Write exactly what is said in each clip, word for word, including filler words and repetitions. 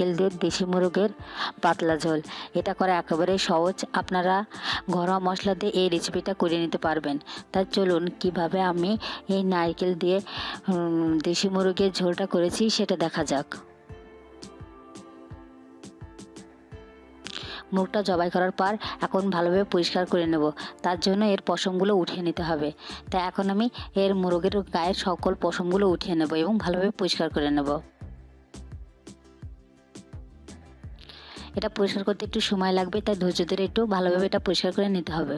নারকেল দিয়ে দেশি মুরগের পাতলা ঝোল। এটা করা একেবারে সহজ, আপনারা ঘরোয়া মশলা দিয়ে এই রেসিপিটা করে নিতে পারবেন। তাই চলুন কিভাবে আমি এই নারকেল দিয়ে দেশি মুরগের ঝোলটা করেছি সেটা দেখা যাক। মুরগটা জবাই করার পর এখন ভালোভাবে পরিষ্কার করে নেব, তার জন্য এর পশমগুলো উঠিয়ে নিতে হবে। তাই এখন আমি এর মুরগের গায়ের সকল পশমগুলো উঠিয়ে নেব এবং ভালোভাবে পরিষ্কার করে নেব। এটা পরিষ্কার করতে একটু সময় লাগবে, তাই ধৈর্য ধরে একটু ভালোভাবে এটা পরিষ্কার করে নিতে হবে।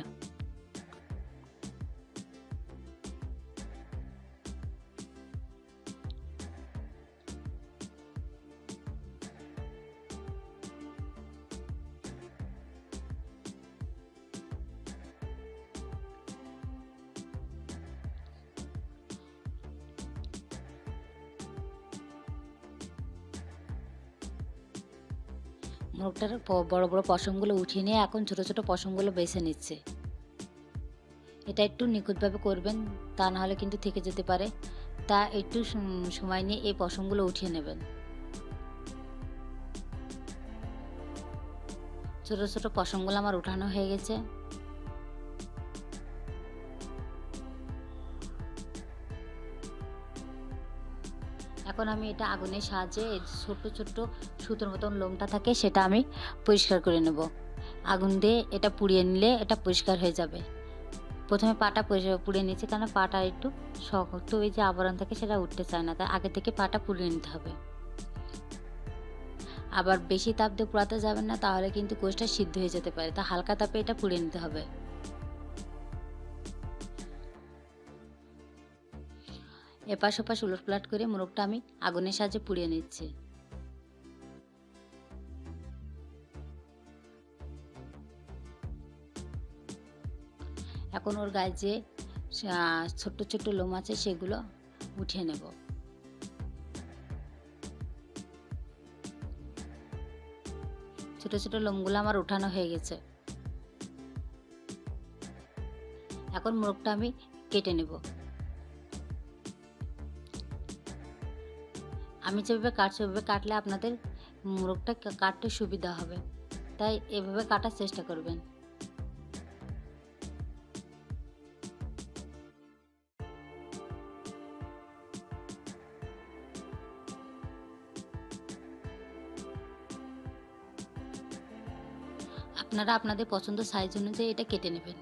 মুরগটার বড় বড় পশমগুলো উঠিয়ে নিয়ে এখন ছোট ছোট পশমগুলো বেছে নিচ্ছে। এটা একটু নিখুঁতভাবে করবেন, তা নাহলে কিন্তু থেকে যেতে পারে। তা একটু সময় নিয়ে এই পশমগুলো উঠিয়ে নেবেন। ছোট ছোট পশমগুলো আমার উঠানো হয়ে গেছে। এখন আমি এটা আগুনের সাহায্যে ছোট ছোট সুতোর মতন লোমটা থাকে সেটা আমি পরিষ্কার করে নেব। আগুন দিয়ে এটা পুড়িয়ে নিলে এটা পরিষ্কার হয়ে যাবে। প্রথমে পাটা পুড়িয়ে নিয়েছি, কারণ পাটা একটু শক্ত ওই যে আবরণ থাকে সেটা উঠতে চায় না, তাই আগে থেকে পাটা পুড়িয়ে নিতে হবে। আবার বেশি তাপ দিয়ে পোড়াতে যাবেন না, তাহলে কিন্তু গোশটা সিদ্ধ হয়ে যেতে পারে। তা হালকা তাপে এটা পুড়িয়ে নিতে হবে। এপাশ ওপাশ উলটপালট করে মোরগটা আমি আগুনের সাহায্যে পুড়িয়ে নিচ্ছি। এখন ওর গায়ে যে ছোট্ট ছোট্ট লোম আছে সেগুলো উঠিয়ে নেব। ছোট ছোট লোমগুলো আমার উঠানো হয়ে গেছে। এখন মোরগটা আমি কেটে নেব। আমি যেভাবে কাটছি ওভাবে কাটলে আপনাদের মোরগটা কাটতে সুবিধা হবে, তাই এভাবে কাটার চেষ্টা করবেন। আপনারা আপনাদের পছন্দ সাইজ অনুযায়ী এটা কেটে নেবেন।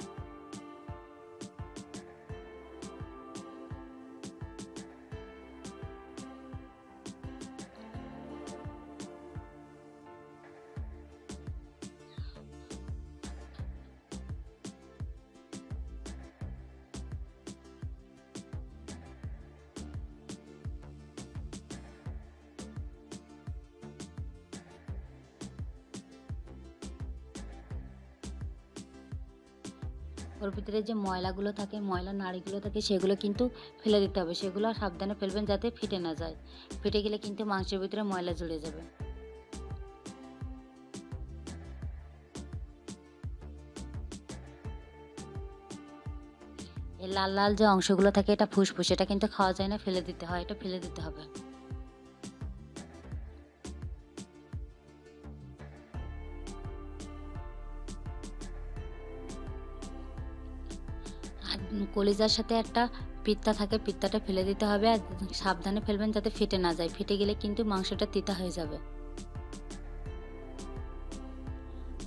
ওর ভিতরে যে ময়লাগুলো থাকে, ময়লা নাড়িগুলো থাকে, সেগুলো কিন্তু ফেলে দিতে হবে। সেগুলো সাবধানে ফেলবেন যাতে ফেটে না যায়। ফেটে গেলে কিন্তু মাংসের ভিতরে ময়লা জুড়ে যাবে। এই লাল লাল যে অংশগুলো থাকে এটা ফুসফুস, এটা কিন্তু খাওয়া যায় না, ফেলে দিতে হয়। এটা ফেলে দিতে হবে। কলিজার সাথে একটা পিত্তা থাকে, পিত্তাটা ফেলে দিতে হবে। আর সাবধানে ফেলবেন যাতে ফেটে না যায়। ফেটে গেলে কিন্তু মাংসটা তিতা হয়ে যাবে।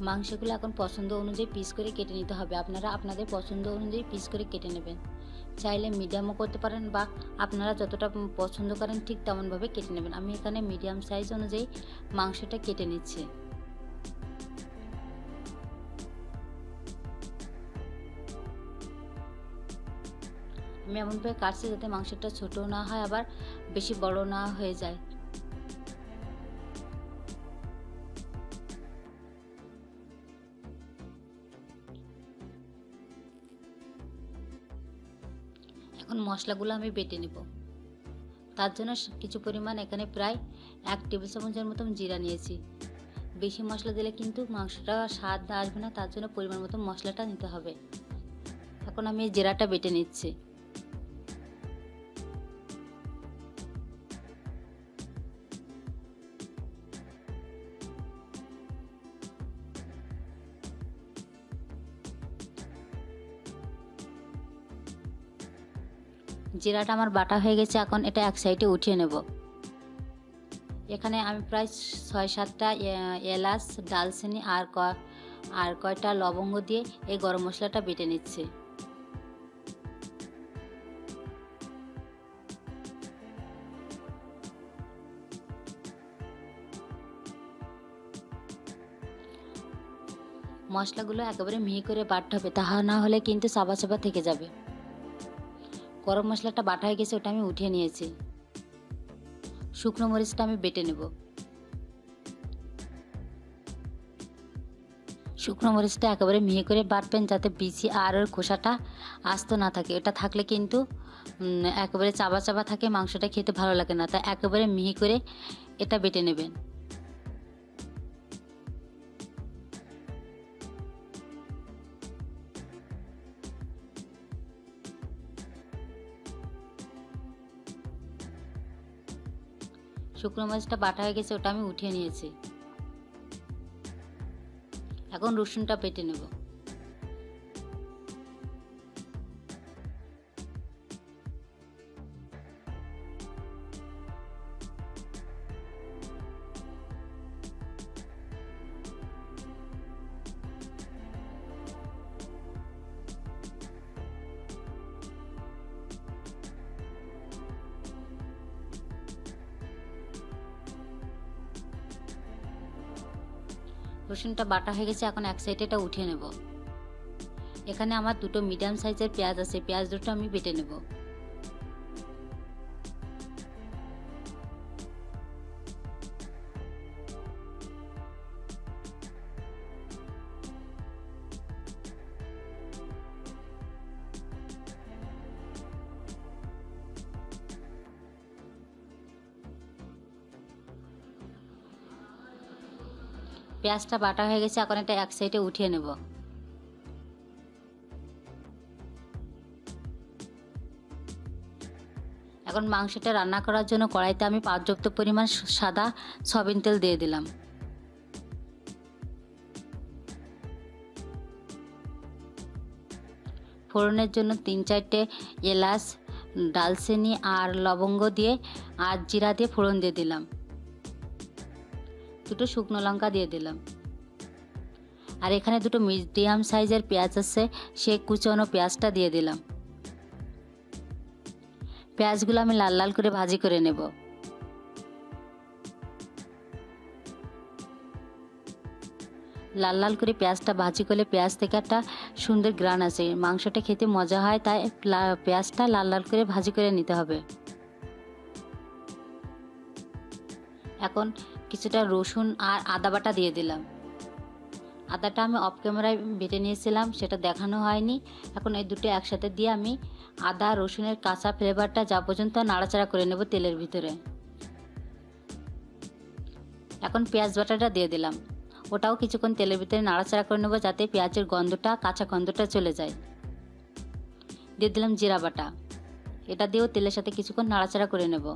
মাংসগুলো এখন পছন্দ অনুযায়ী পিস করে কেটে নিতে হবে। আপনারা আপনাদের পছন্দ অনুযায়ী পিস করে কেটে নেবেন। চাইলে মিডিয়ামও করতে পারেন, বা আপনারা যতটা পছন্দ করেন ঠিক তেমনভাবে কেটে নেবেন। আমি এখানে মিডিয়াম সাইজ অনুযায়ী মাংসটা কেটে নিচ্ছি। আমি এমনভাবে কাটছি যাতে মাংসটা ছোট না হয়, আবার বেশি বড় না হয়ে যায়। এখন মশলাগুলো আমি বেটে নেব। তার জন্য কিছু পরিমাণ এখানে প্রায় এক টেবিল চামচের মতন জিরা নিয়েছি। বেশি মশলা দিলে কিন্তু মাংসটা স্বাদ আসবে না, তার জন্য পরিমাণ মতো মশলাটা নিতে হবে। এখন আমি জিরাটা বেটে নিচ্ছি। জিরাটা আমার বাটা হয়ে গেছে, এখন এটা এক সাইডে উঠিয়ে নেব। এখানে আমি প্রায় ছয় সাতটা এলাচ, দালচিনি আর কয় আর কয়টা লবঙ্গ দিয়ে এই গরম মশলাটা বেটে নিচ্ছি। মশলাগুলো একেবারে মিহি করে বাটতে হবে, তাহা না হলে কিন্তু চাপা চাপা থেকে যাবে। গরম মশলাটা বাটা হয়ে গেছে, ওটা আমি উঠিয়ে নিয়েছি। শুকনো মরিচটা আমি বেটে নেব। শুকনো মরিচটা একেবারে মিহি করে বাটবেন, যাতে বিচি আর ওর খোসাটা আস্ত না থাকে। এটা থাকলে কিন্তু একেবারে চাপা চাপা থাকে, মাংসটা খেতে ভালো লাগে না। তা একেবারে মিহি করে এটা বেটে নেবেন। শুকনো মরিচটা বাটা হয়ে গেছে, ওটা আমি উঠিয়ে নিয়েছি। এখন রসুনটা বেটে নেব। রসুনটা বাটা হয়ে গেছে, এখন এক সাইডে এটা উঠিয়ে নেব। এখানে আমার দুটো মিডিয়াম সাইজের পেঁয়াজ আছে, পেঁয়াজ দুটো আমি বেটে নেব। পেঁয়াজটা বাটা হয়ে গেছে, এখন এটা এক সাইডে উঠিয়ে নেব। এখন মাংসটা রান্না করার জন্য কড়াইতে আমি পর্যাপ্ত পরিমাণ সাদা সয়াবিন তেল দিয়ে দিলাম। ফোড়নের জন্য তিন চারটে এলাচ, দালচিনি আর লবঙ্গ দিয়ে আর জিরা দিয়ে ফোড়ন দিয়ে দিলাম। দুটো শুকনো লঙ্কা দিয়ে দিলাম। আর এখানে দুটো মিডিয়াম সাইজের পেঁয়াজ আছে, সে কুচনো পেঁয়াজটা দিয়ে দিলাম। পেঁয়াজগুলো আমি লাল লাল করে ভাজি করে নেব। লাল লাল করে পেঁয়াজটা ভাজি করলে পেঁয়াজ থেকে একটা সুন্দর গ্রান আসে, মাংসটা খেতে মজা হয়। তাই পেঁয়াজটা লাল লাল করে ভাজি করে নিতে হবে। এখন কিছুটা রসুন আর আদা বাটা দিয়ে দিলাম। আদাটা আমি অফ ক্যামেরায় বেটে নিয়েছিলাম, সেটা দেখানো হয়নি। এখন এই দুটো একসাথে দিয়ে আমি আদা রসুনের কাঁচা ফ্লেভারটা যা পর্যন্ত নাড়াচাড়া করে নেব তেলের ভিতরে। এখন পেঁয়াজ বাটাটা দিয়ে দিলাম, ওটাও কিছুক্ষণ তেলের ভিতরে নাড়াচাড়া করে নেব, যাতে পেঁয়াজের গন্ধটা, কাঁচা গন্ধটা চলে যায়। দিয়ে দিলাম জিরা বাটা, এটা দিয়েও তেলের সাথে কিছুক্ষণ নাড়াচাড়া করে নেব।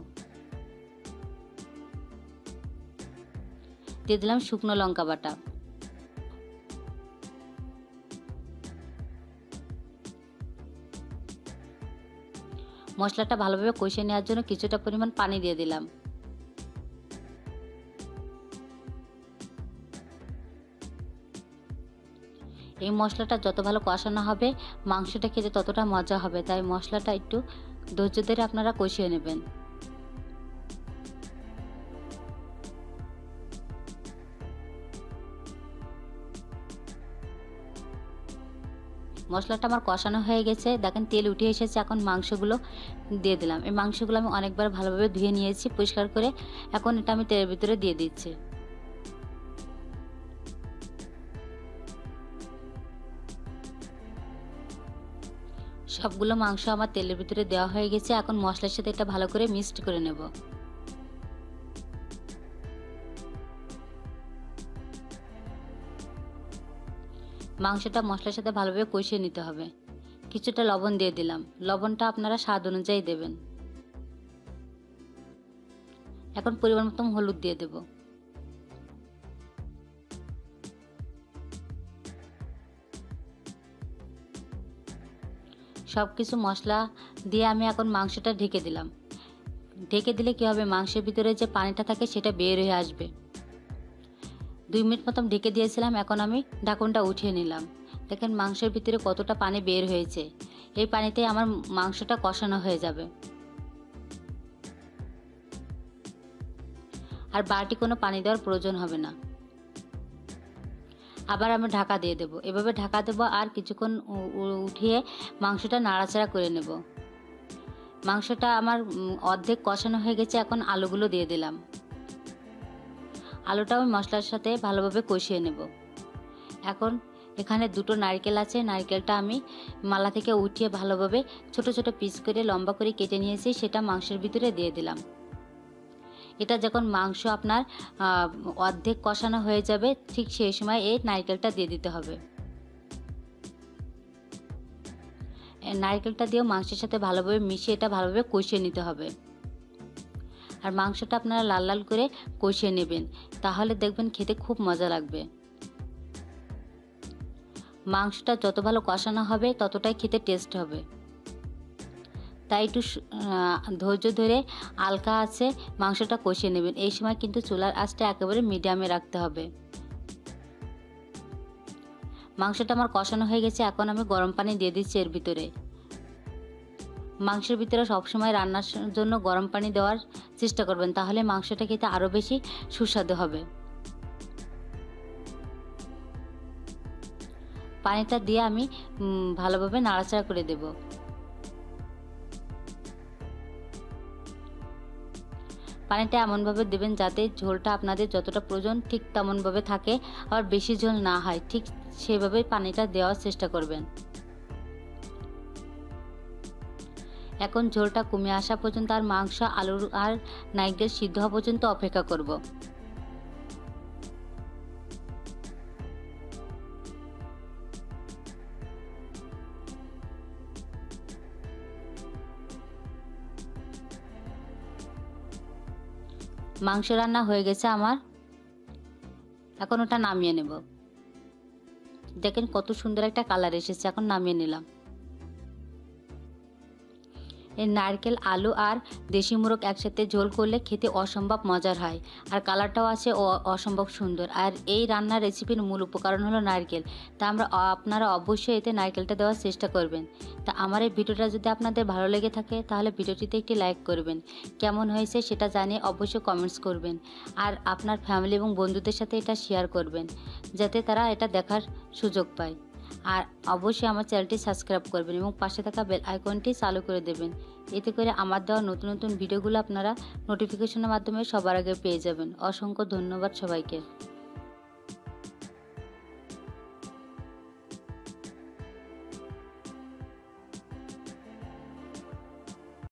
দিয়ে দিলাম শুকনো লঙ্কা বাটা। মশলাটা ভালোভাবে কষিয়ে নেওয়ার জন্য কিছুটা পরিমাণ পানি দিয়ে দিলাম। এই মশলাটা যত ভালো কষানো হবে, মাংসটা খেতে ততটা মজা হবে। তাই মশলাটা একটু ধৈর্য ধরে আপনারা কষিয়ে নেবেন। মশলাটা আমার কষানো হয়ে গেছে, দেখেন তেল উঠে এসেছে। এখন মাংসগুলো দিয়ে দিলাম। এই মাংসগুলো আমি অনেকবার ভালোভাবে ধুয়ে নিয়েছি পরিষ্কার করে। এখন এটা আমি তেলের ভিতরে দিয়ে দিচ্ছি। সবগুলো মাংস আমার তেলের ভিতরে দেওয়া হয়ে গেছে। এখন মশলার সাথে এটা ভালো করে মিক্সড করে নেব। মাংসটা মশলার সাথে ভালোভাবে কষিয়ে নিতে হবে। কিছুটা লবণ দিয়ে দিলাম, লবণটা আপনারা স্বাদ অনুযায়ী দেবেন। এখন পরিমাণ মতো হলুদ দিয়ে দেব। सब किछु मसला दिए आमी एखन मांसटा ढेके दिलाम। ढेके दिले कि होबे मांसेर भितरे जे पानिटा थाके सेटा बेर हये आसबे। दुई मिनिट मतो ढेके दियेछिलाम, एखन आमी ढाकनटा उठिये निलाम। देखेन मांसेर भितरे कतटा पानी बेर हयेछे। एई पानितेई आमार मांसटा कषानो हये जाबे। आर बाटी कोनो पानी देওয়ার प्रयोजन होबे ना। আবার আমি ঢাকা দিয়ে দেব। এভাবে ঢাকা দেব আর কিছুক্ষণ উঠিয়ে মাংসটা নাড়াচাড়া করে নেব। মাংসটা আমার অর্ধেক কষানো হয়ে গেছে, এখন আলুগুলো দিয়ে দিলাম। আলুটা আমি মশলার সাথে ভালোভাবে কষিয়ে নেব। এখন এখানে দুটো নারকেল আছে, নারকেলটা আমি মালা থেকে উঠিয়ে ভালোভাবে ছোট ছোট পিস করে লম্বা করে কেটে নিয়েছি, সেটা মাংসের ভিতরে দিয়ে দিলাম। এটা যখন মাংস আপনার অর্ধেক কষানো হয়ে যাবে ঠিক সেই সময় এই নারকেলটা দিয়ে দিতে হবে। এই নারকেলটা দিয়ে মাংসের সাথে ভালোভাবে মিশিয়ে এটা ভালোভাবে কষিয়ে নিতে হবে। আর মাংসটা আপনারা লাল লাল করে কষিয়ে নেবেন, তাহলে দেখবেন খেতে খুব মজা লাগবে। মাংসটা যত ভালো কষানো হবে ততটাই খেতে টেস্ট হবে। তাই একটু ধৈর্য ধরে আলকা আছে মাংসটা কষিয়ে নেবেন। এই সময় কিন্তু চুলার আঁচটা একেবারে মিডিয়ামে রাখতে হবে। মাংসটা আমার কষানো হয়ে গেছে, এখন আমি গরম পানি দিয়ে দিচ্ছি এর ভিতরে। মাংসের ভিতরে সবসময় রান্নার জন্য গরম পানি দেওয়ার চেষ্টা করবেন, তাহলে মাংসটা খেতে আরও বেশি সুস্বাদু হবে। পানিটা দিয়ে আমি ভালোভাবে নাড়াচাড়া করে দেবো। পানিটা এমনভাবে দেবেন যাতে ঝোলটা আপনাদের যতটা প্রয়োজন ঠিক তেমনভাবে থাকে, আবার বেশি ঝোল না হয়, ঠিক সেভাবে পানিটা দেওয়ার চেষ্টা করবেন। এখন ঝোলটা কমে আসা পর্যন্ত আর মাংস আলুর আর নারকেল সিদ্ধ হওয়া পর্যন্ত অপেক্ষা করব। মাংস রান্না হয়ে গেছে আমার, এখন ওটা নামিয়ে নেব। দেখেন কত সুন্দর একটা কালার এসেছে, এখন নামিয়ে নিলাম। এই নারকেল আলু আর দেশি মুরগ একসাথে ঝোল করলে খেতে অসম্ভব মজার হয়, আর কালারটাও আছে অসম্ভব সুন্দর। আর এই রান্নার রেসিপির মূল উপকরণ হলো নারকেল, তা আমরা আপনারা অবশ্যই এতে নারকেলটা দেওয়ার চেষ্টা করবেন। তা আমার এই ভিডিওটা যদি আপনাদের ভালো লেগে থাকে তাহলে ভিডিওটিতে একটি লাইক করবেন, কেমন হয়েছে সেটা জানিয়ে অবশ্যই কমেন্টস করবেন, আর আপনার ফ্যামিলি এবং বন্ধুদের সাথে এটা শেয়ার করবেন যাতে তারা এটা দেখার সুযোগ পায়। আর অবশ্যই আমার চ্যানেলটি সাবস্ক্রাইব করবেন এবং পাশে থাকা বেল আইকনটি চালু করে দেবেন, এতে করে আমার দেওয়া নতুন নতুন ভিডিওগুলো আপনারা নোটিফিকেশনের মাধ্যমে সবার আগে পেয়ে যাবেন। অসংখ্য ধন্যবাদ সবাইকে।